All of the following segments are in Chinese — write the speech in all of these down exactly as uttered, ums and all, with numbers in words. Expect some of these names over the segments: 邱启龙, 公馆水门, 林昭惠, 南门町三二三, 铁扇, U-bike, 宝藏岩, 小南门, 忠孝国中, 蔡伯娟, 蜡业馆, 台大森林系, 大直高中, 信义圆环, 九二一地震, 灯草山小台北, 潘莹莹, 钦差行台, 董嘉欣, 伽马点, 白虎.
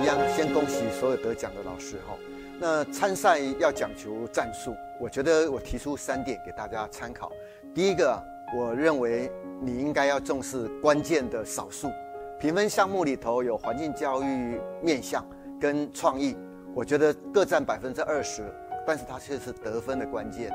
一样，先恭喜所有得奖的老师哈。那参赛要讲求战术，我觉得我提出三点给大家参考。第一个，我认为你应该要重视关键的少数。评分项目里头有环境教育面向跟创意，我觉得各占百分之二十，但是它却是得分的关键。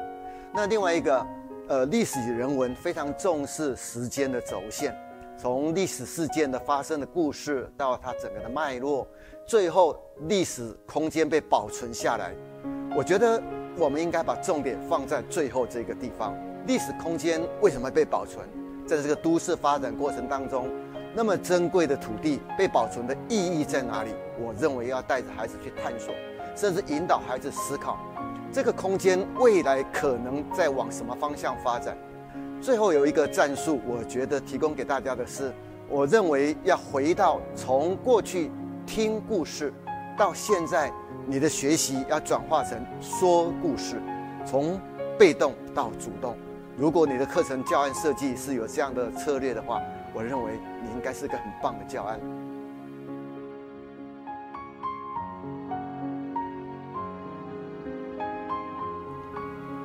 那另外一个，呃，历史与人文非常重视时间的轴线，从历史事件的发生的故事到它整个的脉络，最后历史空间被保存下来。我觉得我们应该把重点放在最后这个地方，历史空间为什么被保存？在这个都市发展过程当中，那么珍贵的土地被保存的意义在哪里？我认为要带着孩子去探索，甚至引导孩子思考这个空间未来可能在往什么方向发展。最后有一个战术，我觉得提供给大家的是，我认为要回到从过去听故事到现在，你的学习要转化成说故事，从被动到主动。如果你的课程教案设计是有这样的策略的话，我认为你应该是个很棒的教案。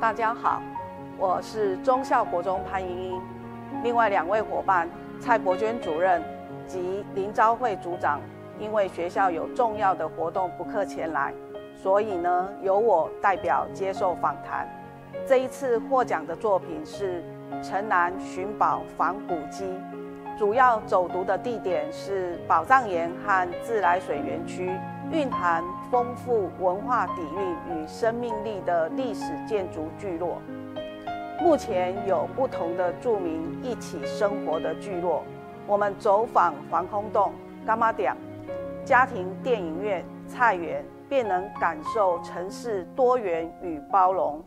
大家好，我是忠孝国中潘莹莹，另外两位伙伴蔡伯娟主任及林昭惠组长，因为学校有重要的活动不克前来，所以呢由我代表接受访谈。这一次获奖的作品是城南寻宝访古迹，主要走读的地点是宝藏岩和自来水园区，蕴含丰富文化底蕴与生命力的历史建筑聚落。目前有不同的住民一起生活的聚落，我们走访防空洞、伽马点、家庭电影院、菜园，便能感受城市多元与包容。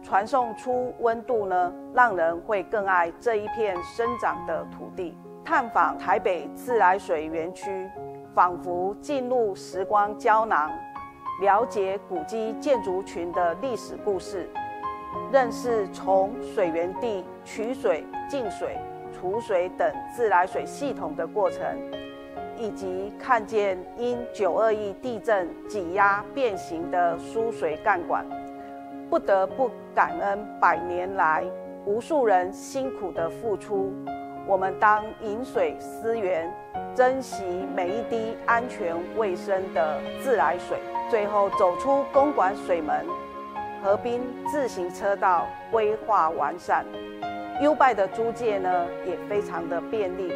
传送出温度呢，让人会更爱这一片生长的土地。探访台北自来水园区，仿佛进入时光胶囊，了解古迹建筑群的历史故事，认识从水源地取水、净水、储水等自来水系统的过程，以及看见因九二一地震挤压变形的输水干管。不得不感恩百年来无数人辛苦的付出，我们当饮水思源，珍惜每一滴安全卫生的自来水。最后走出公馆水门，河滨自行车道规划完善， U-bike 的租借呢也非常的便利，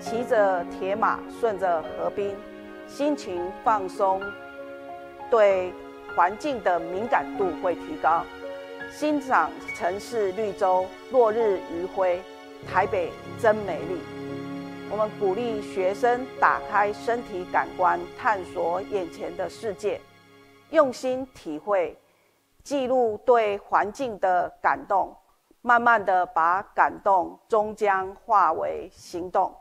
骑着铁马顺着河滨，心情放松，对环境的敏感度会提高，欣赏城市绿洲、落日余晖，台北真美丽。我们鼓励学生打开身体感官，探索眼前的世界，用心体会，记录对环境的感动，慢慢的把感动终将化为行动。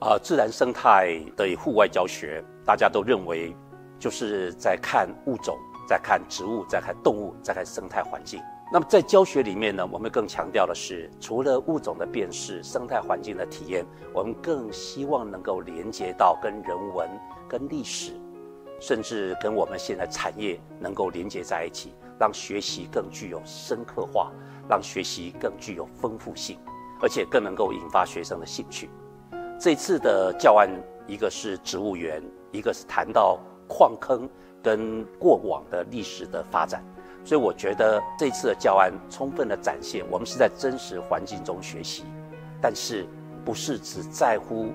啊、呃，自然生态的户外教学，大家都认为就是在看物种，在看植物，在看动物，在看生态环境。那么在教学里面呢，我们更强调的是，除了物种的辨识、生态环境的体验，我们更希望能够连接到跟人文、跟历史，甚至跟我们现在产业能够连接在一起，让学习更具有深刻化，让学习更具有丰富性，而且更能够引发学生的兴趣。这次的教案，一个是植物园，一个是谈到矿坑跟过往的历史的发展。所以我觉得这次的教案充分地展现我们是在真实环境中学习，但是不是只在乎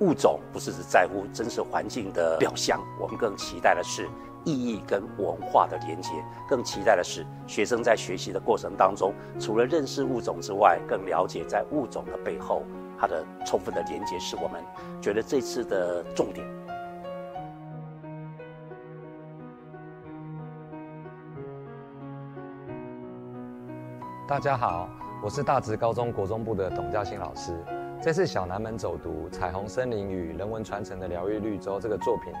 物种，不是只在乎真实环境的表象，我们更期待的是意义跟文化的连接，更期待的是学生在学习的过程当中，除了认识物种之外，更了解在物种的背后它的充分的连接，是我们觉得这次的重点。大家好，我是大直高中国中部的董嘉欣老师。这次小南门走读《彩虹森林与人文传承的疗愈绿洲》这个作品呢，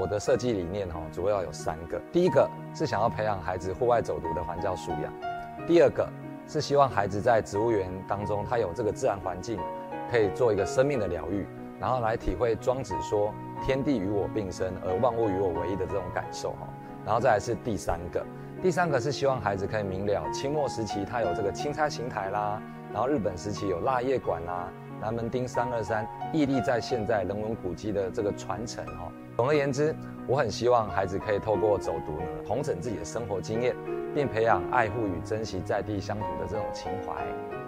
我的设计理念哦，主要有三个。第一个是想要培养孩子户外走读的环教素养；第二个是希望孩子在植物园当中，他有这个自然环境，可以做一个生命的疗愈，然后来体会庄子说“天地与我并生，而万物与我为一”的这种感受哦。然后再来是第三个。第三个是希望孩子可以明了清末时期它有这个钦差行台啦，然后日本时期有蜡业馆啦、南门町三二三，屹立在现在人文古迹的这个传承哦。总而言之，我很希望孩子可以透过走读呢，统整自己的生活经验，并培养爱护与珍惜在地乡土的这种情怀。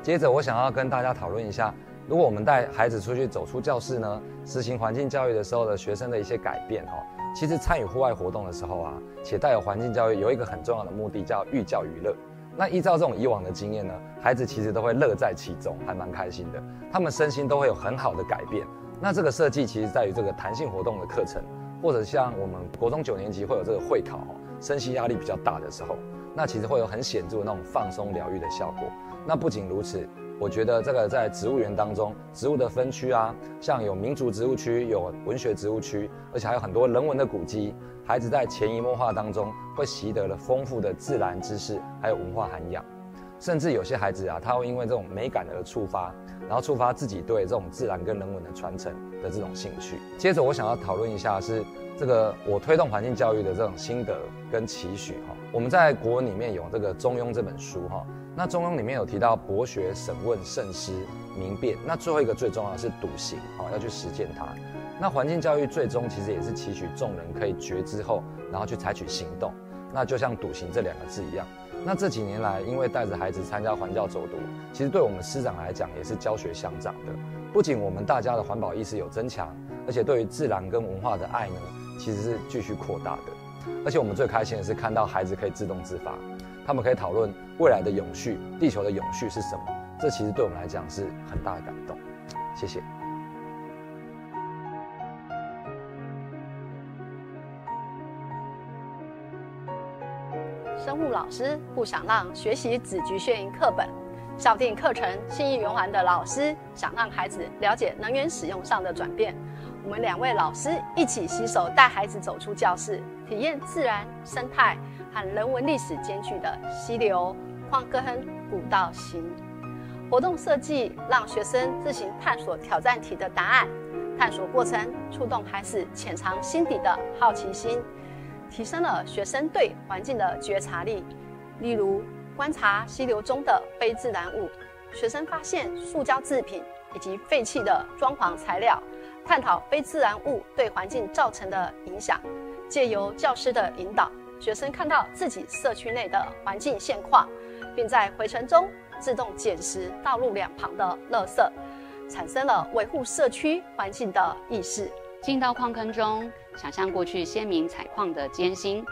接着，我想要跟大家讨论一下，如果我们带孩子出去走出教室呢，实行环境教育的时候的学生的一些改变哦。其实参与户外活动的时候啊，且带有环境教育，有一个很重要的目的叫寓教于乐。那依照这种以往的经验呢，孩子其实都会乐在其中，还蛮开心的，他们身心都会有很好的改变。那这个设计其实在于这个弹性活动的课程，或者像我们国中九年级会有这个会考哦，身心压力比较大的时候，那其实会有很显著的那种放松疗愈的效果。那不仅如此，我觉得这个在植物园当中，植物的分区啊，像有民族植物区，有文学植物区，而且还有很多人文的古迹，孩子在潜移默化当中会习得了丰富的自然知识，还有文化涵养。甚至有些孩子啊，他会因为这种美感而触发，然后触发自己对这种自然跟人文的传承的这种兴趣。接着我想要讨论一下是这个我推动环境教育的这种心得跟期许哈。我们在国文里面有这个《中庸》这本书哈。那中庸里面有提到博学、审问、慎思、明辨，那最后一个最重要的是笃行啊、哦，要去实践它。那环境教育最终其实也是期许众人可以觉知后，然后去采取行动。那就像笃行这两个字一样。那这几年来，因为带着孩子参加环教走读，其实对我们师长来讲也是教学相长的。不仅我们大家的环保意识有增强，而且对于自然跟文化的爱呢，其实是继续扩大的。而且我们最开心的是看到孩子可以自动自发。他们可以讨论未来的永续，地球的永续是什么？这其实对我们来讲是很大的感动。谢谢。生物老师不想让学习只局限于课本，校定课程信义圆环的老师想让孩子了解能源使用上的转变。我们两位老师一起携手带孩子走出教室，体验自然生态和人文历史兼具的溪流、矿坑、古道行。活动设计让学生自行探索挑战题的答案，探索过程触动孩子潜藏心底的好奇心，提升了学生对环境的觉察力。例如观察溪流中的非自然物，学生发现塑胶制品以及废弃的装潢材料，探讨非自然物对环境造成的影响。借由教师的引导，学生看到自己社区内的环境现况，并在回程中自动捡拾道路两旁的垃圾，产生了维护社区环境的意识。进到矿坑中，想象过去先民采矿的艰辛，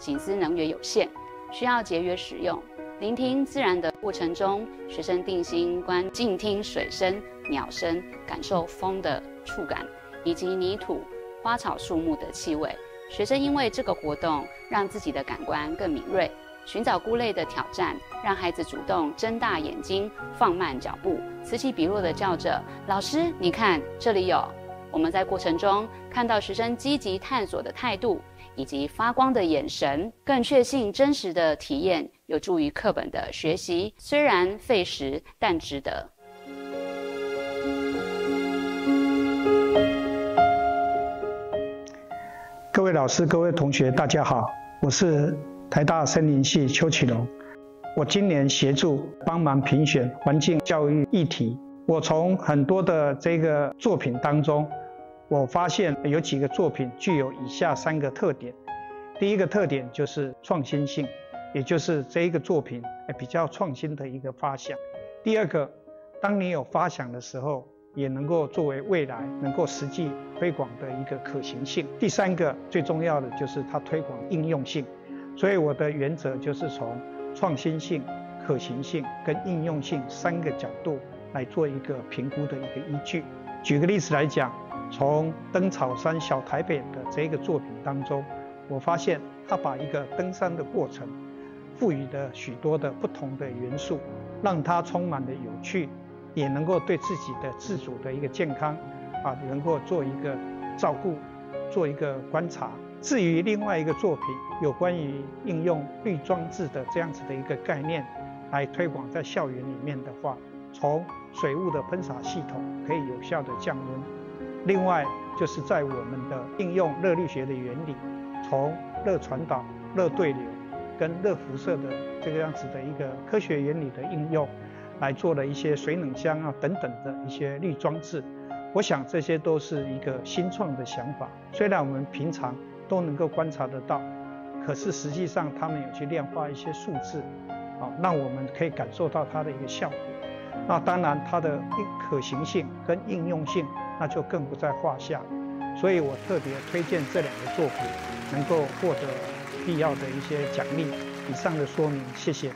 省思能源有限，需要节约使用。聆听自然的过程中，学生定心观静听水声、鸟声，感受风的触感以及泥土、花草、树木的气味。学生因为这个活动让自己的感官更敏锐，寻找菇类的挑战让孩子主动睁大眼睛放慢脚步，此起彼落地叫着老师你看这里有，我们在过程中看到学生积极探索的态度，以及发光的眼神，更确信真实的体验有助于课本的学习，虽然费时，但值得。各位老师、各位同学，大家好，我是台大森林系邱启龙。我今年协助帮忙评选环境教育议题，我从很多的这个作品当中，我发现有几个作品具有以下三个特点。第一个特点就是创新性，也就是这一个作品比较创新的一个发想。第二个，当你有发想的时候，也能够作为未来能够实际推广的一个可行性。第三个最重要的就是它推广应用性。所以我的原则就是从创新性、可行性跟应用性三个角度来做一个评估的一个依据。举个例子来讲，从灯草山小台北的这个作品当中，我发现它把一个登山的过程赋予了许多的不同的元素，让它充满了有趣，也能够对自己的自主的一个健康啊，能够做一个照顾，做一个观察。至于另外一个作品，有关于应用绿装置的这样子的一个概念来推广在校园里面的话，从水雾的喷洒系统可以有效的降温，另外就是在我们的应用热力学的原理，从热传导、热对流跟热辐射的这个样子的一个科学原理的应用，来做了一些水冷箱啊等等的一些绿装置。我想这些都是一个新创的想法，虽然我们平常都能够观察得到，可是实际上他们有去量化一些数字啊，让我们可以感受到它的一个效果。那当然它的可行性跟应用性那就更不在话下，所以我特别推荐这两个作品能够获得必要的一些奖励。以上的说明，谢谢。